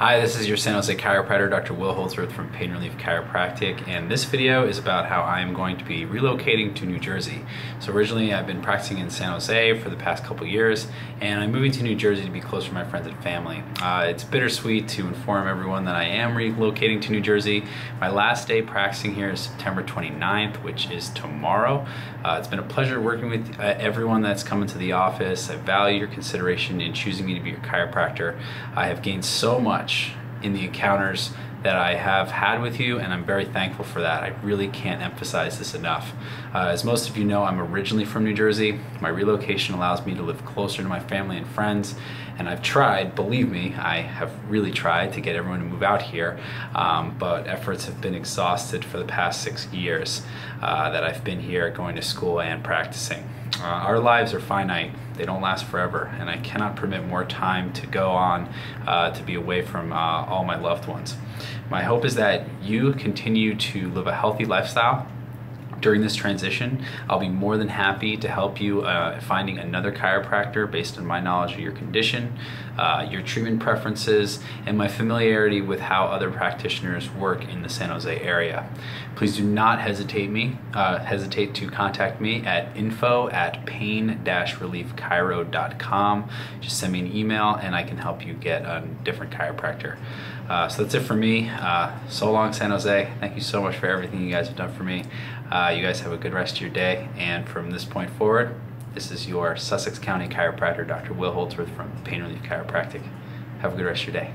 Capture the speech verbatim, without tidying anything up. Hi, this is your San Jose chiropractor, Doctor Will Holdsworth from Pain Relief Chiropractic, and this video is about how I'm going to be relocating to New Jersey. So originally I've been practicing in San Jose for the past couple years, and I'm moving to New Jersey to be closer to my friends and family. Uh, it's bittersweet to inform everyone that I am relocating to New Jersey. My last day practicing here is September twenty-ninth, which is tomorrow. Uh, it's been a pleasure working with uh, everyone that's come into the office. I value your consideration in choosing me to be your chiropractor. I have gained so much in the encounters that I have had with you, and I'm very thankful for that. I really can't emphasize this enough. Uh, as most of you know, I'm originally from New Jersey. My relocation allows me to live closer to my family and friends, and I've tried, believe me, I have really tried to get everyone to move out here, um, but efforts have been exhausted for the past six years uh, that I've been here going to school and practicing. Uh, our lives are finite. They don't last forever, and I cannot permit more time to go on uh, to be away from uh, all my loved ones. My hope is that you continue to live a healthy lifestyle during this transition. I'll be more than happy to help you uh, finding another chiropractor based on my knowledge of your condition, uh, your treatment preferences, and my familiarity with how other practitioners work in the San Jose area. Please do not hesitate me, uh, hesitate to contact me at info at pain relief chiro dot com. Just send me an email and I can help you get a different chiropractor. Uh, so that's it for me. Uh, so long, San Jose. Thank you so much for everything you guys have done for me. Uh, you guys have a good rest of your day. And from this point forward, this is your Sussex County chiropractor, Doctor Will Holdsworth from Pain Relief Chiropractic. Have a good rest of your day.